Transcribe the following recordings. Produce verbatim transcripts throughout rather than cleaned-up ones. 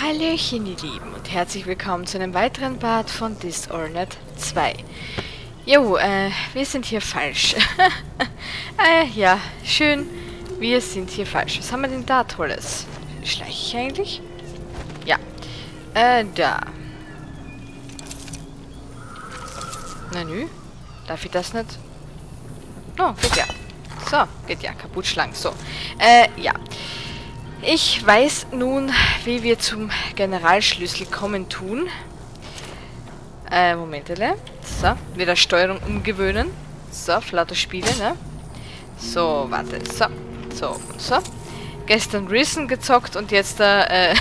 Hallöchen ihr Lieben und herzlich willkommen zu einem weiteren Part von Dishonored zwei. Jo, äh, wir sind hier falsch. äh, ja, schön, wir sind hier falsch. Was haben wir denn da Tolles? Schleiche ich eigentlich? Ja, äh, da. Na nö, darf ich das nicht? Oh, geht ja. So, geht ja, kaputt schlagen, so. Äh, ja. Ich weiß nun, wie wir zum Generalschlüssel kommen tun. Äh, Momentele. So, wieder Steuerung umgewöhnen. So, flaute Spiele, ne? So, warte. So, so, so. Gestern Risen gezockt und jetzt äh,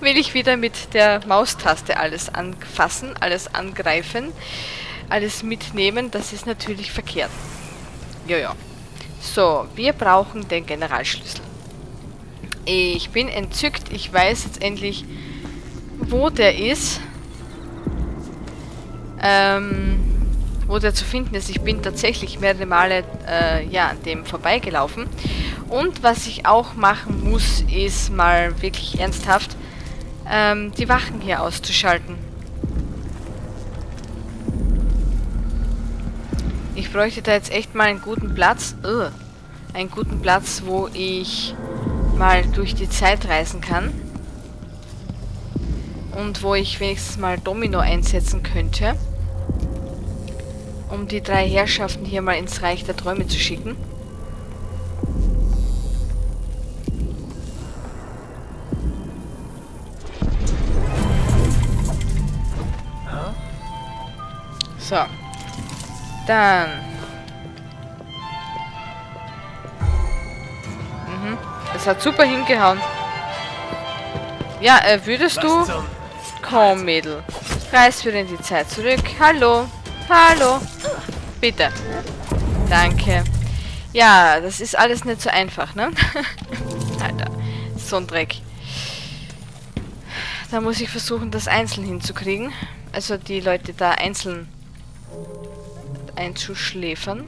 will ich wieder mit der Maustaste alles anfassen, alles angreifen, alles mitnehmen. Das ist natürlich verkehrt. Jojo. So, wir brauchen den Generalschlüssel. Ich bin entzückt. Ich weiß jetzt endlich, wo der ist. Ähm, wo der zu finden ist. Ich bin tatsächlich mehrere Male äh, ja, an dem vorbeigelaufen. Und was ich auch machen muss, ist mal wirklich ernsthaft ähm, die Wachen hier auszuschalten. Ich bräuchte da jetzt echt mal einen guten Platz. Ugh, einen guten Platz, wo ich mal durch die Zeit reisen kann. Und wo ich wenigstens mal Domino einsetzen könnte. Um die drei Herrschaften hier mal ins Reich der Träume zu schicken. So. Dann. Mhm. Das hat super hingehauen. Ja, äh, würdest du... Komm, Mädel. Reiß wieder in die Zeit zurück. Hallo. Hallo. Bitte. Danke. Ja, das ist alles nicht so einfach, ne? Alter. So ein Dreck. Da muss ich versuchen, das einzeln hinzukriegen. Also die Leute da einzeln einzuschläfern.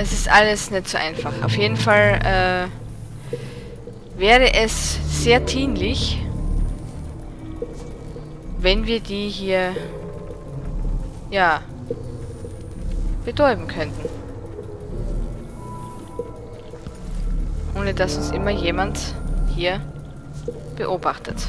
Es ist alles nicht so einfach. Auf jeden Fall äh, wäre es sehr dienlich, wenn wir die hier ja betäuben könnten. Ohne dass uns immer jemand hier beobachtet.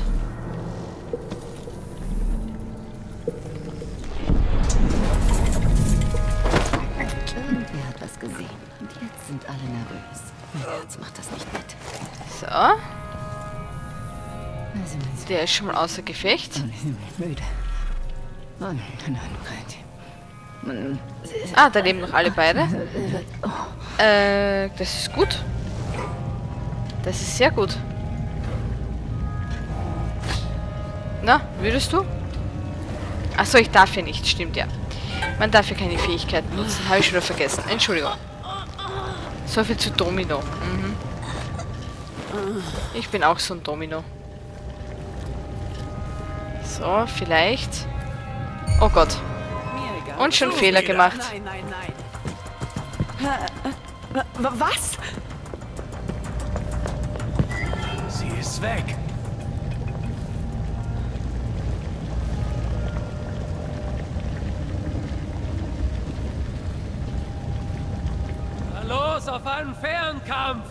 Gesehen. Und jetzt sind alle nervös. Mein Herz macht das nicht mit. So. Der ist schon mal außer Gefecht. Ah, da leben noch alle beide. Äh, das ist gut. Das ist sehr gut. Na, würdest du? Achso, ich darf hier nicht. Stimmt, ja. Man darf ja keine Fähigkeiten nutzen. Habe ich schon wieder vergessen. Entschuldigung. So viel zu Domino. Mhm. Ich bin auch so ein Domino. So, vielleicht. Oh Gott. Und schon Fehler gemacht. Nein, nein, nein. Was? Sie ist weg. Auf einen fairen Kampf.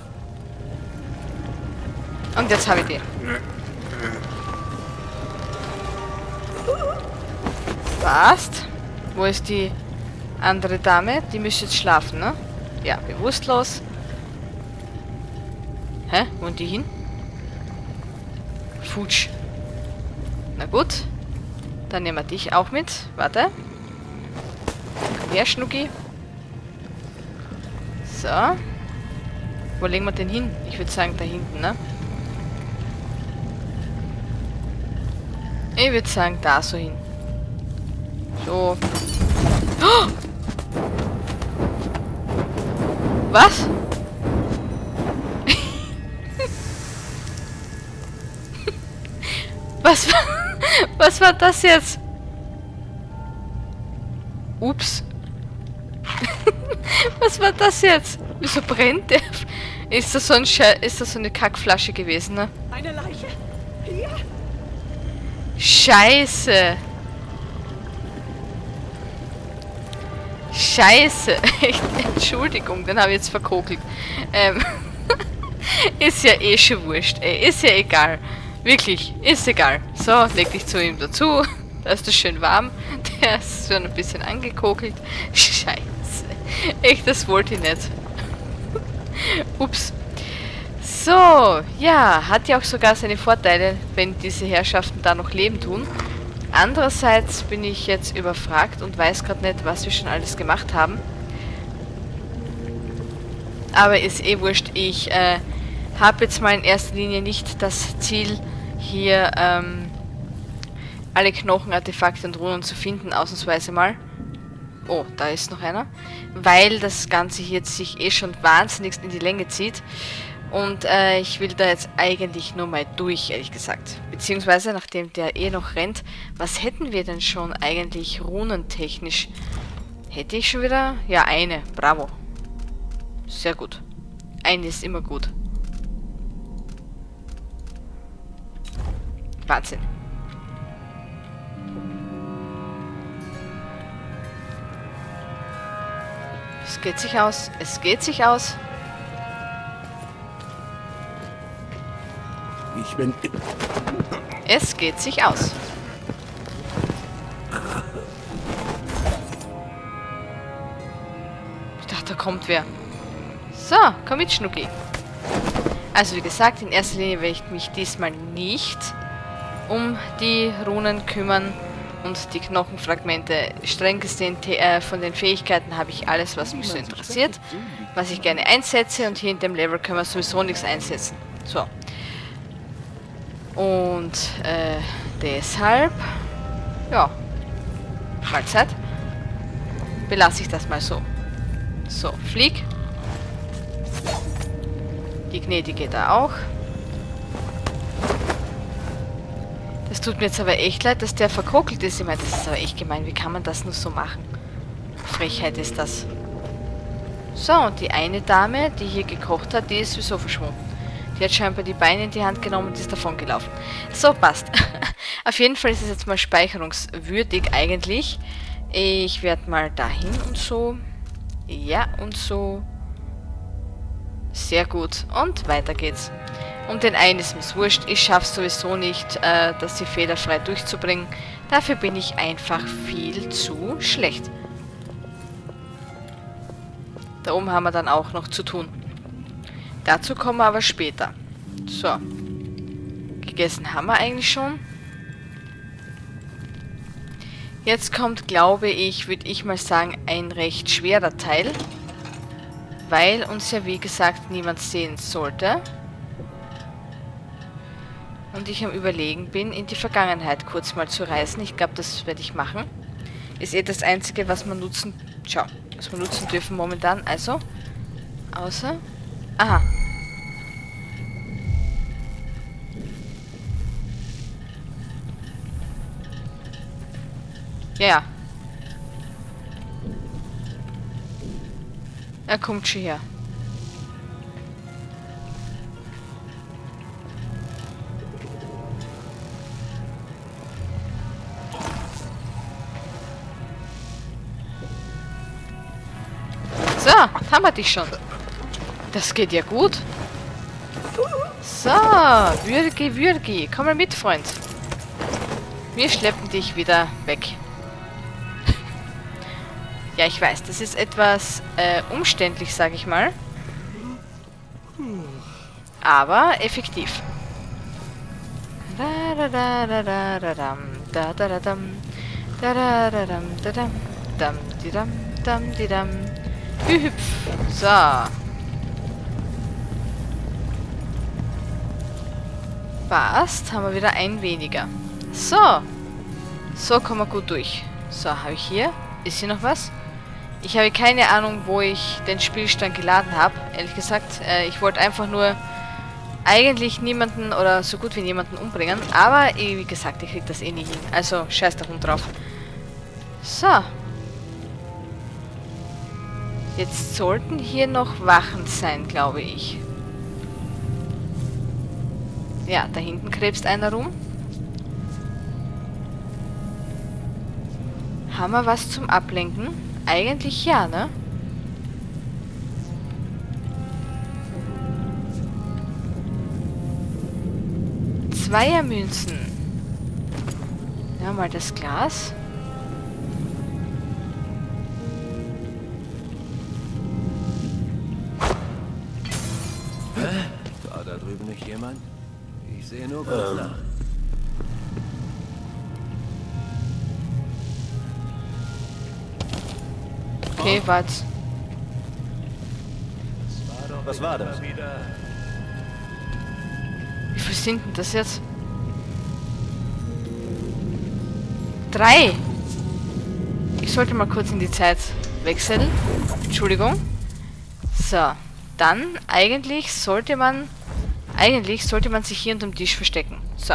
Und jetzt habe ich den. Passt. Wo ist die andere Dame? Die müsste jetzt schlafen, ne? Ja, bewusstlos. Hä? Wo sind die hin? Futsch. Na gut. Dann nehmen wir dich auch mit. Warte. Komm her, Schnucki. So. Wo legen wir den hin? Ich würde sagen, da hinten, ne? Ich würde sagen, da so hin. So. Oh! Was? Was war, was war das jetzt? Ups. Was war das jetzt? Wieso brennt der? Ist das so ein Sche ist das so eine Kackflasche gewesen, ne? Eine Leiche? Hier? Scheiße. Scheiße. Entschuldigung, den habe ich jetzt verkokelt. Ähm. Ist ja eh schon wurscht, ey. Ist ja egal. Wirklich, ist egal. So, leg dich zu ihm dazu. Da ist das schön warm. Der ist schon ein bisschen angekokelt. Scheiße. Echt, das wollte ich nicht. Ups. So, ja. Hat ja auch sogar seine Vorteile, wenn diese Herrschaften da noch Leben tun. Andererseits bin ich jetzt überfragt und weiß gerade nicht, was wir schon alles gemacht haben. Aber ist eh wurscht. Ich äh, habe jetzt mal in erster Linie nicht das Ziel, hier ähm, alle Knochen, Artefakte und Runen zu finden, ausnahmsweise mal. Oh, da ist noch einer. Weil das Ganze hier jetzt sich eh schon wahnsinnig in die Länge zieht. Und äh, ich will da jetzt eigentlich nur mal durch, ehrlich gesagt. Beziehungsweise, nachdem der eh noch rennt, was hätten wir denn schon eigentlich runentechnisch? Hätte ich schon wieder? Ja, eine. Bravo. Sehr gut. Eine ist immer gut. Wahnsinn. Es geht sich aus. Es geht sich aus. Ich bin... Es geht sich aus. Ich dachte, da kommt wer. So, komm mit, Schnucki. Also wie gesagt, in erster Linie werde ich mich diesmal nicht um die Runen kümmern und die Knochenfragmente. Streng gesehen äh, von den Fähigkeiten habe ich alles, was mich so interessiert, was ich gerne einsetze, und hier in dem Level können wir sowieso nichts einsetzen. So. Und äh, deshalb, ja, Mahlzeit, belasse ich das mal so. So, flieg. Die Gnädige da auch. Das tut mir jetzt aber echt leid, dass der verkokelt ist. Ich meine, das ist aber echt gemein. Wie kann man das nur so machen? Frechheit ist das. So, und die eine Dame, die hier gekocht hat, die ist sowieso verschwunden. Die hat scheinbar die Beine in die Hand genommen und ist davon gelaufen. So, passt. Auf jeden Fall ist es jetzt mal speicherungswürdig eigentlich. Ich werde mal dahin und so. Ja, und so. Sehr gut. Und weiter geht's. Um den einen ist mir's wurscht. Ich schaff's sowieso nicht, äh, das hier fehlerfrei durchzubringen. Dafür bin ich einfach viel zu schlecht. Da oben haben wir dann auch noch zu tun. Dazu kommen wir aber später. So. Gegessen haben wir eigentlich schon. Jetzt kommt, glaube ich, würde ich mal sagen, ein recht schwerer Teil. Weil uns ja, wie gesagt, niemand sehen sollte. Und ich am Überlegen bin, in die Vergangenheit kurz mal zu reisen. Ich glaube, das werde ich machen. Ist eh das Einzige, was man nutzen... Ciao. Was wir nutzen dürfen momentan. Also. Außer... Aha. Ja, ja. Er kommt schon her. So, haben wir dich schon. Das geht ja gut. So, Würgi, Würgi. Komm mal mit, Freund. Wir schleppen dich wieder weg. Ja, ich weiß, das ist etwas äh, umständlich, sage ich mal. Aber effektiv. So. Passt, haben wir wieder ein weniger. So. So kommen wir gut durch. So, habe ich hier. Ist hier noch was? Ich habe keine Ahnung, wo ich den Spielstand geladen habe, ehrlich gesagt. Äh, ich wollte einfach nur eigentlich niemanden oder so gut wie niemanden umbringen. Aber, wie gesagt, ich kriege das eh nicht hin. Also, scheiß der Hund drauf. So. Jetzt sollten hier noch Wachen sein, glaube ich. Ja, da hinten krebst einer rum. Haben wir was zum Ablenken? Eigentlich ja, ne? Zweiermünzen. Ja, mal das Glas. Hä? War da drüben nicht jemand? Ich sehe nur kurz nach. Okay, was? Was war das? Wie viel sind denn das jetzt? Drei! Ich sollte mal kurz in die Zeit wechseln. Entschuldigung. So, dann eigentlich sollte man... Eigentlich sollte man sich hier unterm Tisch verstecken. So.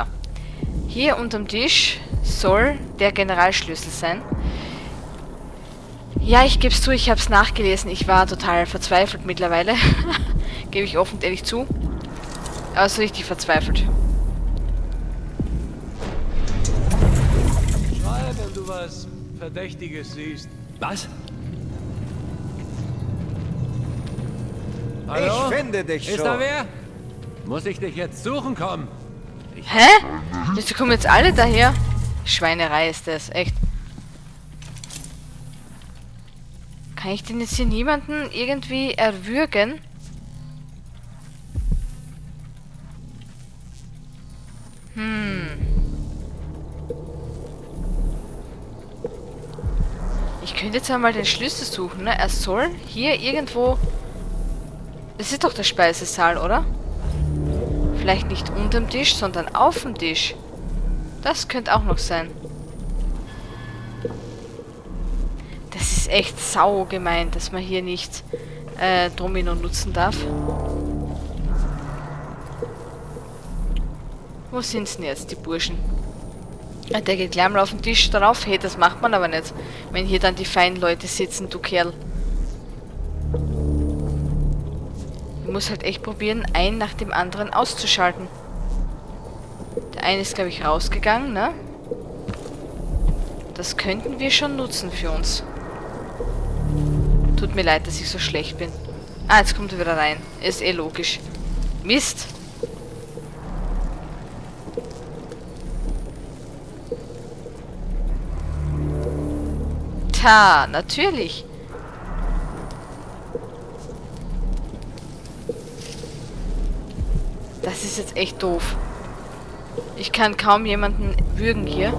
Hier unterm Tisch soll der Generalschlüssel sein. Ja, ich gebe es zu, ich habe es nachgelesen. Ich war total verzweifelt mittlerweile. Gebe ich offen und ehrlich zu. Also richtig verzweifelt. Schrei, wenn du was Verdächtiges siehst. Was? Hallo? Ich finde dich schon. Ist da wer? Muss ich dich jetzt suchen kommen? Ich Hä? Wieso kommen jetzt alle daher? Schweinerei ist das, echt. Kann ich denn jetzt hier niemanden irgendwie erwürgen? Hm. Ich könnte jetzt einmal den Schlüssel suchen, ne? Er soll hier irgendwo... Das ist doch der Speisesaal, oder? Vielleicht nicht unterm Tisch, sondern auf dem Tisch. Das könnte auch noch sein. Das ist echt sau gemein, dass man hier nicht äh, Domino nutzen darf. Wo sind denn jetzt die Burschen? Der geht gleich mal auf den Tisch drauf. Hey, das macht man aber nicht. Wenn hier dann die feinen Leute sitzen, du Kerl. Ich muss halt echt probieren, einen nach dem anderen auszuschalten. Der eine ist, glaube ich, rausgegangen, ne? Das könnten wir schon nutzen für uns. Tut mir leid, dass ich so schlecht bin. Ah, jetzt kommt er wieder rein. Ist eh logisch. Mist! Tja, natürlich. Das ist jetzt echt doof. Ich kann kaum jemanden würgen hier.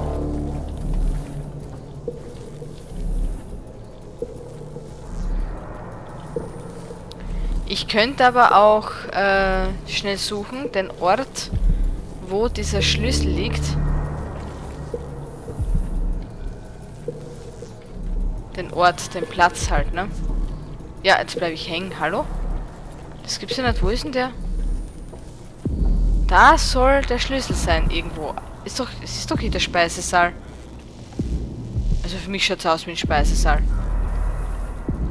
Ich könnte aber auch äh, schnell suchen, den Ort, wo dieser Schlüssel liegt. Den Ort, den Platz halt, ne? Ja, jetzt bleibe ich hängen. Hallo? Das gibt's ja nicht. Wo ist denn der? Da soll der Schlüssel sein, irgendwo. Ist doch, es ist doch hier der Speisesaal. Also für mich schaut's aus wie ein Speisesaal.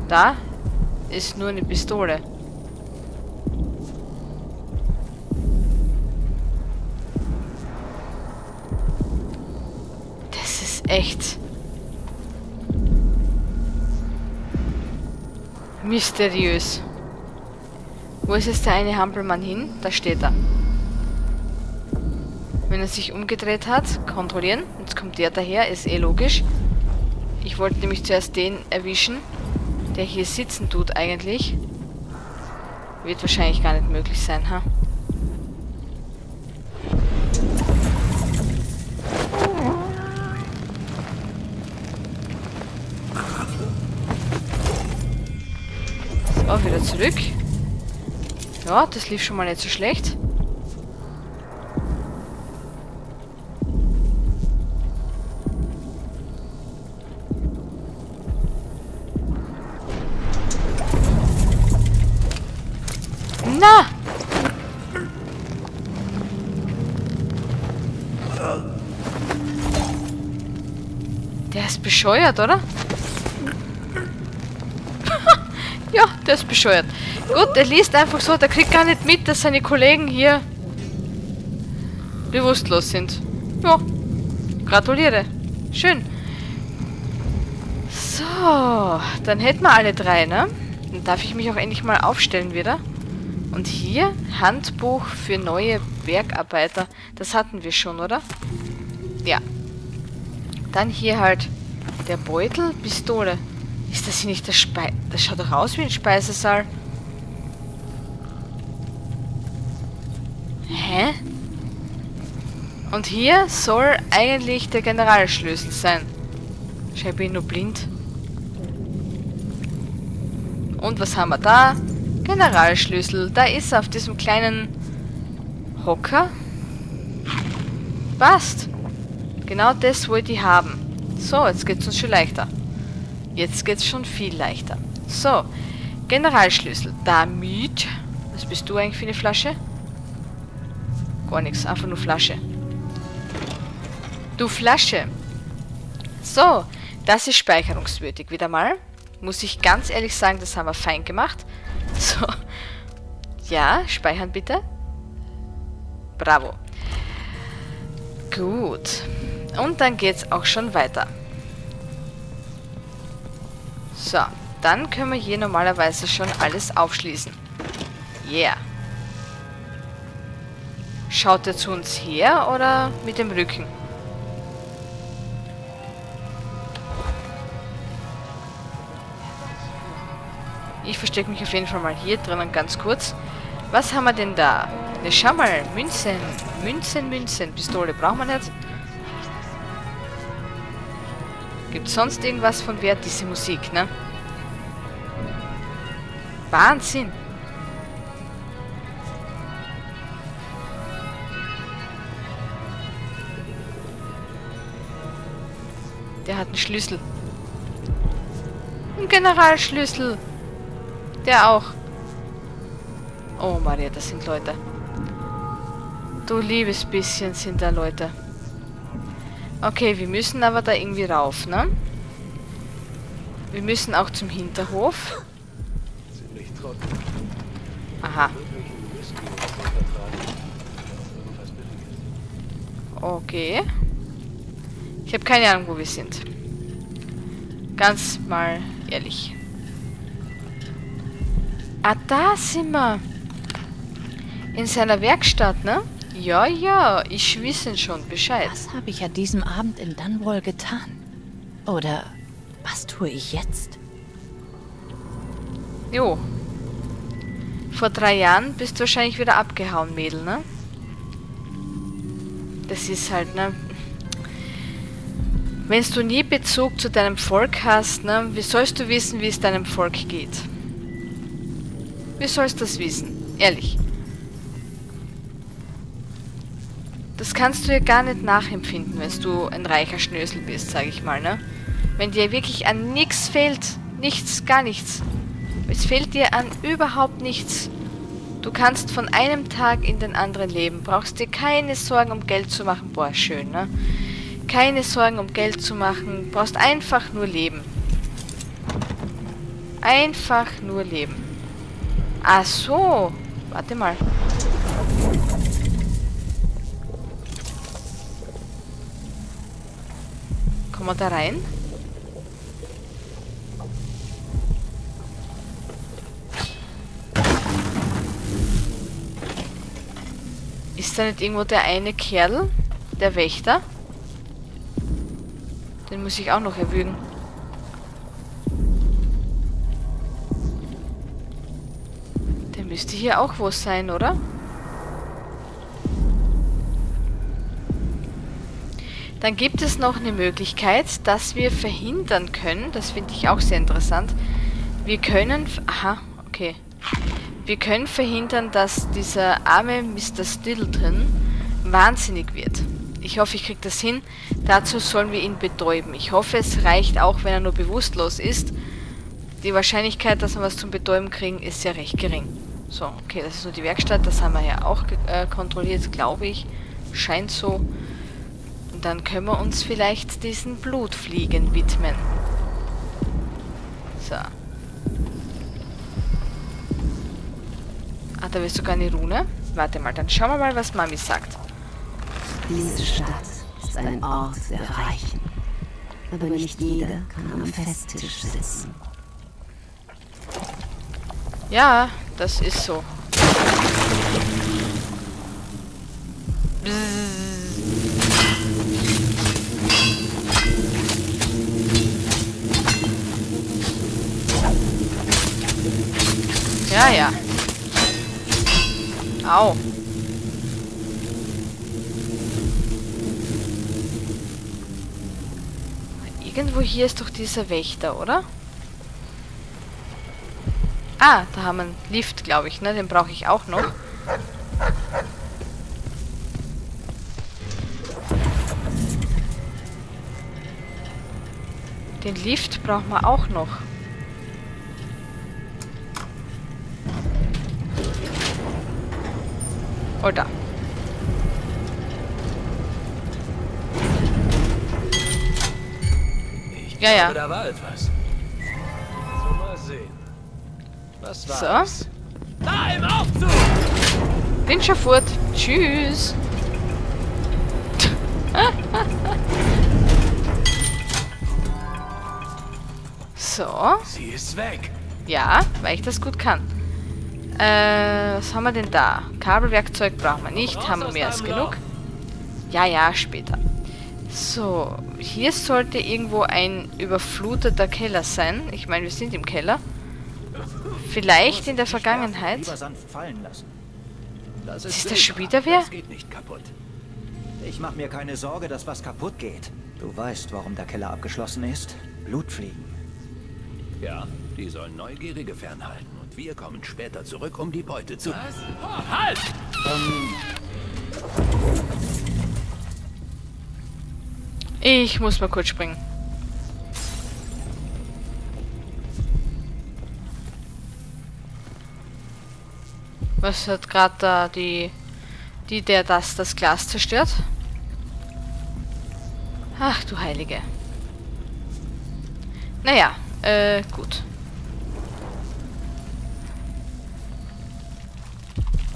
Da ist nur eine Pistole. Das ist echt... mysteriös. Wo ist jetzt der eine Hampelmann hin? Da steht er. Wenn er sich umgedreht hat, kontrollieren. Jetzt kommt der daher, ist eh logisch. Ich wollte nämlich zuerst den erwischen, der hier sitzen tut eigentlich. Wird wahrscheinlich gar nicht möglich sein, ha? Wieder zurück. Ja, das lief schon mal nicht so schlecht. Na! Der ist bescheuert, oder? Ja, der ist bescheuert. Gut, der liest einfach so, der kriegt gar nicht mit, dass seine Kollegen hier bewusstlos sind. Ja, gratuliere. Schön. So, dann hätten wir alle drei, ne? Dann darf ich mich auch endlich mal aufstellen wieder. Und hier, Handbuch für neue Bergarbeiter. Das hatten wir schon, oder? Ja. Dann hier halt der Beutel, Pistole. Ist das hier nicht der Spei... Das schaut doch aus wie ein Speisesaal. Hä? Und hier soll eigentlich der Generalschlüssel sein. Ich bin nur blind. Und was haben wir da? Generalschlüssel. Da ist er auf diesem kleinen Hocker. Passt. Genau das wollte ich haben. So, jetzt geht's uns schon leichter. Jetzt geht's schon viel leichter. So, Generalschlüssel. Damit... Was bist du eigentlich für eine Flasche? Gar nichts, einfach nur Flasche. Du Flasche. So, das ist speicherungswürdig. Wieder mal. Muss ich ganz ehrlich sagen, das haben wir fein gemacht. So. Ja, speichern bitte. Bravo. Gut. Und dann geht's auch schon weiter. So, dann können wir hier normalerweise schon alles aufschließen. Yeah. Schaut er zu uns her oder mit dem Rücken? Ich verstecke mich auf jeden Fall mal hier drinnen ganz kurz. Was haben wir denn da? Ne, schau mal. Münzen. Münzen, Münzen. Pistole brauchen wir nicht. Gibt es sonst irgendwas von Wert, diese Musik, ne? Wahnsinn! Der hat einen Schlüssel. Ein Generalschlüssel! Der auch. Oh Maria, das sind Leute. Du liebes bisschen sind da Leute. Okay, wir müssen aber da irgendwie rauf, ne? Wir müssen auch zum Hinterhof. Aha. Okay. Ich habe keine Ahnung, wo wir sind. Ganz mal ehrlich. Ah, da sind wir. In seiner Werkstatt, ne? Ja, ja, ich wissen schon Bescheid. Was habe ich an diesem Abend in Dunwall getan? Oder was tue ich jetzt? Jo. Vor drei Jahren bist du wahrscheinlich wieder abgehauen, Mädel, ne? Das ist halt, ne? Wenn du nie Bezug zu deinem Volk hast, ne? Wie sollst du wissen, wie es deinem Volk geht? Wie sollst du das wissen? Ehrlich. Das kannst du ja gar nicht nachempfinden, wenn du ein reicher Schnösel bist, sage ich mal, ne? Wenn dir wirklich an nichts fehlt. Nichts, gar nichts. Es fehlt dir an überhaupt nichts. Du kannst von einem Tag in den anderen leben. Brauchst dir keine Sorgen, um Geld zu machen. Boah, schön, ne? Keine Sorgen, um Geld zu machen. Brauchst einfach nur leben. Einfach nur leben. Ach so. Warte mal. Kommen wir da rein? Ist da nicht irgendwo der eine Kerl? Der Wächter? Den muss ich auch noch erwürgen. Der müsste hier auch wo sein, oder? Dann gibt es noch eine Möglichkeit, dass wir verhindern können. Das finde ich auch sehr interessant. Wir können... Aha, okay. Wir können verhindern, dass dieser arme Mister Stilton wahnsinnig wird. Ich hoffe, ich kriege das hin. Dazu sollen wir ihn betäuben. Ich hoffe, es reicht auch, wenn er nur bewusstlos ist. Die Wahrscheinlichkeit, dass wir was zum Betäuben kriegen, ist ja recht gering. So, okay, das ist nur die Werkstatt. Das haben wir ja auch äh, kontrolliert, glaube ich. Scheint so... Dann können wir uns vielleicht diesen Blutfliegen widmen. So. Ah, da ist sogar eine Rune. Warte mal, dann schauen wir mal, was Mami sagt. Diese Stadt ist ein Ort der Reichen. Aber nicht jeder kann am Festtisch sitzen. Ja, das ist so. Ja, ja. Au. Irgendwo hier ist doch dieser Wächter, oder? Ah, da haben wir einen Lift, glaube ich, ne? Den brauche ich auch noch. Den Lift brauchen wir auch noch. Oder? Ja, ja. Da war etwas. So, mal sehen. Was war's? So. Da im Aufzug! Bin schon fort. Tschüss. So. Sie ist weg. Ja, weil ich das gut kann. Äh, was haben wir denn da? Kabelwerkzeug brauchen wir nicht. Raus, haben wir mehr als genug. Ja, ja, später. So, hier sollte irgendwo ein überfluteter Keller sein. Ich meine, wir sind im Keller. Vielleicht in der Vergangenheit. Das ist das schon wieder wer? Das geht nicht kaputt. Ich mache mir keine Sorge, dass was kaputt geht. Du weißt, warum der Keller abgeschlossen ist? Blutfliegen. Ja, die sollen Neugierige fernhalten. Und wir kommen später zurück, um die Beute zu... Was? Oh, halt! Um Ich muss mal kurz springen. Was hat gerade da die, die, der das, das Glas zerstört? Ach du Heilige. Naja, äh, gut.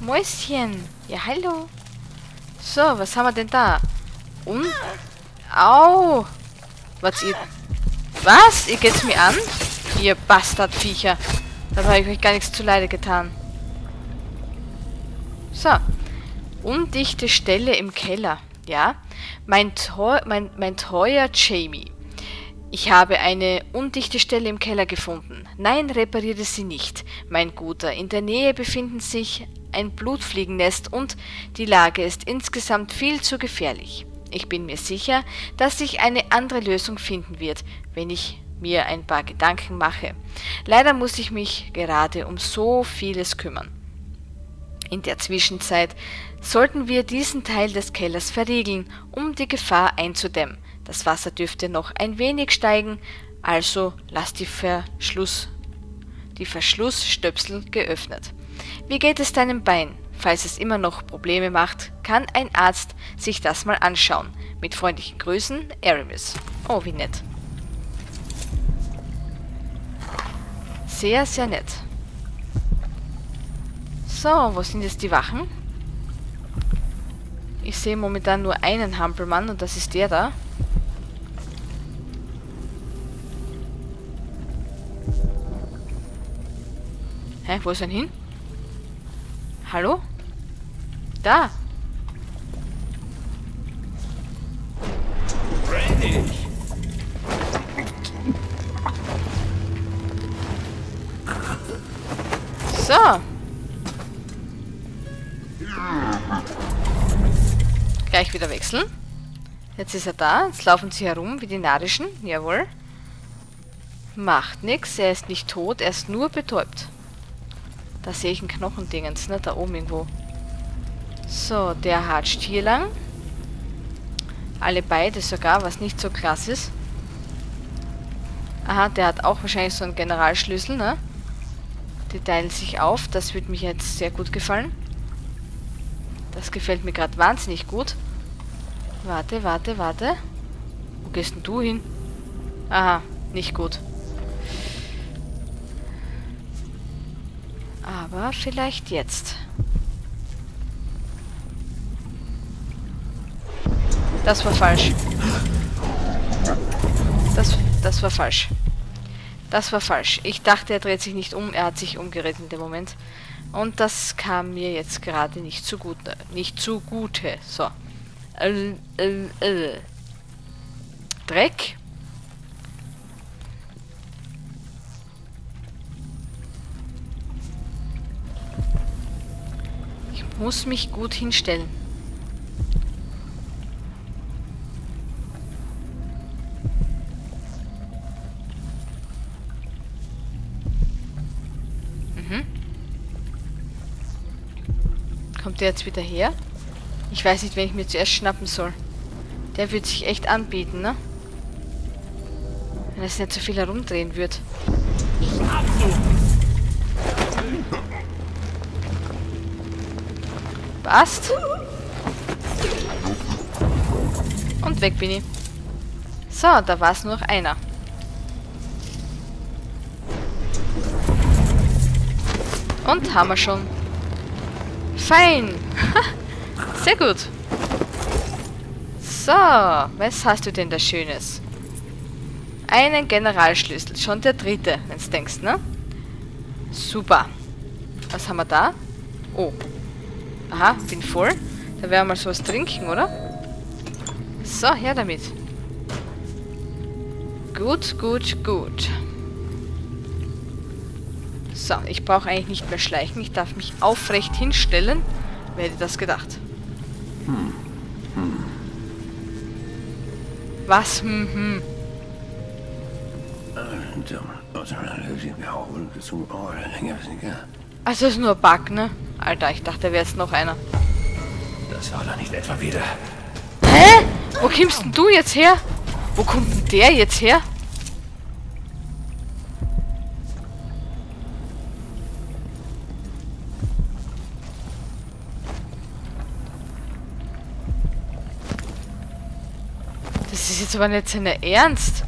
Mäuschen. Ja, hallo. So, was haben wir denn da? Und... Au! Was ihr... Was? Ihr geht's mir an? Ihr Bastardviecher. Dabei habe ich euch gar nichts zu Leide getan. So. Undichte Stelle im Keller. Ja. Mein, teuer, mein, mein teuer Jamie. Ich habe eine undichte Stelle im Keller gefunden. Nein, repariere sie nicht, mein Guter. In der Nähe befinden sich ein Blutfliegennest und die Lage ist insgesamt viel zu gefährlich. Ich bin mir sicher, dass sich eine andere Lösung finden wird, wenn ich mir ein paar Gedanken mache. Leider muss ich mich gerade um so vieles kümmern. In der Zwischenzeit sollten wir diesen Teil des Kellers verriegeln, um die Gefahr einzudämmen. Das Wasser dürfte noch ein wenig steigen, also lasst die, Verschluss, die Verschlussstöpsel geöffnet. Wie geht es deinem Bein? Falls es immer noch Probleme macht, kann ein Arzt sich das mal anschauen. Mit freundlichen Grüßen, Aramis. Oh, wie nett. Sehr, sehr nett. So, wo sind jetzt die Wachen? Ich sehe momentan nur einen Hampelmann und das ist der da. Hä, wo ist er hin? Hallo? Da! So! Gleich wieder wechseln. Jetzt ist er da. Jetzt laufen sie herum wie die Narischen. Jawohl. Macht nichts. Er ist nicht tot. Er ist nur betäubt. Da sehe ich ein Knochendingens, ne? Da oben irgendwo. So, der hatscht hier lang. Alle beide sogar, was nicht so krass ist. Aha, der hat auch wahrscheinlich so einen Generalschlüssel, ne? Die teilen sich auf. Das wird mich jetzt sehr gut gefallen. Das gefällt mir gerade wahnsinnig gut. Warte, warte, warte. Wo gehst denn du hin? Aha, nicht gut. Aber vielleicht jetzt. Das war falsch. Das, das war falsch. Das war falsch. Ich dachte, er dreht sich nicht um. Er hat sich umgedreht in dem Moment. Und das kam mir jetzt gerade nicht zugute. Nicht zugute. So. Äh, äh, äh. Dreck. Ich muss mich gut hinstellen. Kommt der jetzt wieder her? Ich weiß nicht, wen ich mir zuerst schnappen soll. Der wird sich echt anbieten, ne? Wenn es nicht so viel herumdrehen wird. Passt. Und weg bin ich. So, da war es nur noch einer. Und haben wir schon. Fein! Sehr gut! So, was hast du denn da Schönes? Einen Generalschlüssel, schon der dritte, wenn du denkst, ne? Super! Was haben wir da? Oh. Aha, bin voll. Da werden wir mal sowas trinken, oder? So, her damit. Gut, gut, gut. So, ich brauche eigentlich nicht mehr schleichen. Ich darf mich aufrecht hinstellen. Wer hätte das gedacht? Hm. Hm. Was? Hm, hm. Also das ist nur Bug, ne? Alter, ich dachte, da wäre jetzt noch einer. Das war da nicht etwa wieder. Hä? Wo kommst denn du jetzt her? Wo kommt denn der jetzt her? Das ist jetzt aber nicht sein Ernst.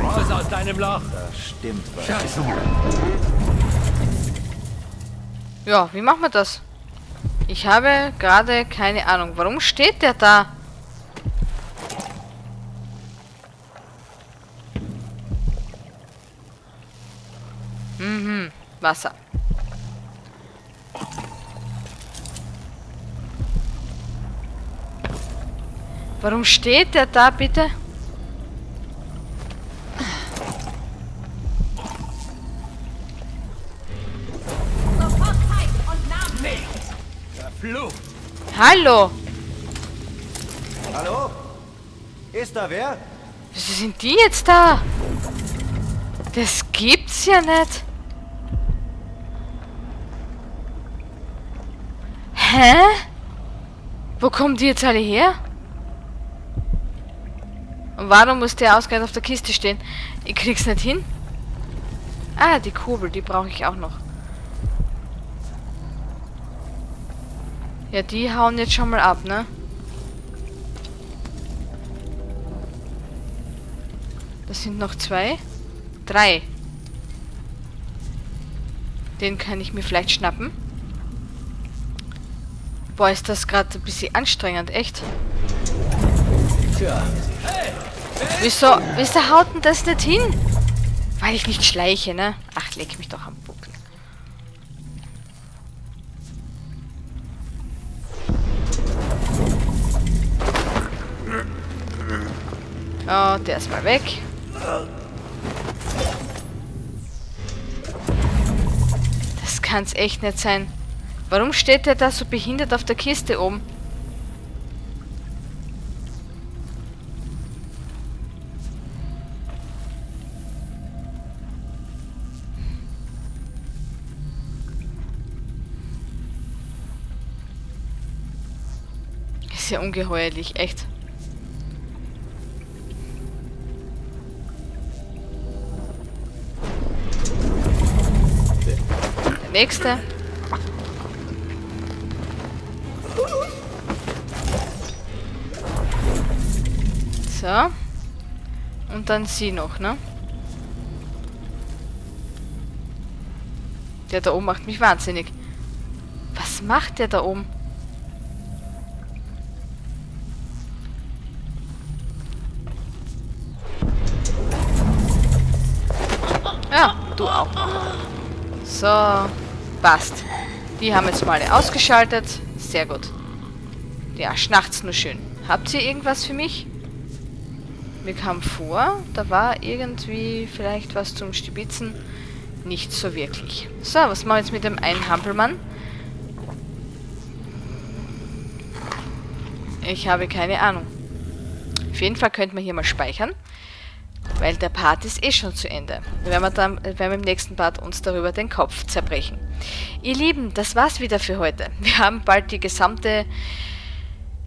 Raus aus deinem Loch. Das stimmt. Scheiße. Ja, wie machen wir das? Ich habe gerade keine Ahnung. Warum steht der da? Wasser. Warum steht der da, bitte? Hallo! Hallo? Ist da wer? Wieso sind die jetzt da? Das gibt's ja nicht! Hä? Wo kommen die jetzt alle her? Und warum muss der ausgerechnet auf der Kiste stehen? Ich krieg's nicht hin. Ah, die Kurbel, die brauche ich auch noch. Ja, die hauen jetzt schon mal ab, ne? Das sind noch zwei. Drei. Den kann ich mir vielleicht schnappen. Boah, ist das gerade ein bisschen anstrengend, echt? Tja. Wieso, wieso haut denn das nicht hin? Weil ich nicht schleiche, ne? Ach, leg mich doch am Buckel. Oh, der ist mal weg. Das kann's echt nicht sein. Warum steht der da so behindert auf der Kiste oben? Ist ja ungeheuerlich, echt. Der nächste. So. Und dann sie noch, ne? Der da oben macht mich wahnsinnig. Was macht der da oben? Ja, du auch. So, passt. Die haben jetzt mal ausgeschaltet. Sehr gut. Ja, schnacht's nur schön. Habt ihr irgendwas für mich? Mir kam vor, da war irgendwie vielleicht was zum Stibitzen. Nicht so wirklich. So, was machen wir jetzt mit dem einen Hampelmann? Ich habe keine Ahnung. Auf jeden Fall könnte man hier mal speichern. Weil der Part ist eh schon zu Ende. Wir werden, dann, werden wir im nächsten Part uns darüber den Kopf zerbrechen. Ihr Lieben, das war's wieder für heute. Wir haben bald die gesamte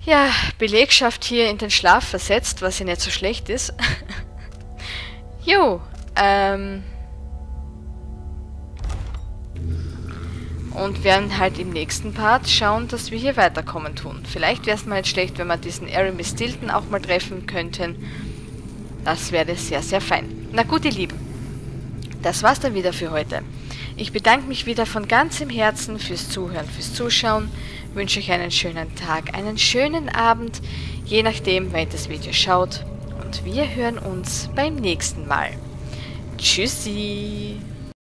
ja, Belegschaft hier in den Schlaf versetzt, was ja nicht so schlecht ist. Jo, ähm... und werden halt im nächsten Part schauen, dass wir hier weiterkommen tun. Vielleicht wäre es mal nicht schlecht, wenn wir diesen Aramis Stilton auch mal treffen könnten. Das wäre sehr, sehr fein. Na gut, ihr Lieben, das war's dann wieder für heute. Ich bedanke mich wieder von ganzem Herzen fürs Zuhören, fürs Zuschauen. Wünsche euch einen schönen Tag, einen schönen Abend, je nachdem, wann ihr das Video schaut. Und wir hören uns beim nächsten Mal. Tschüssi!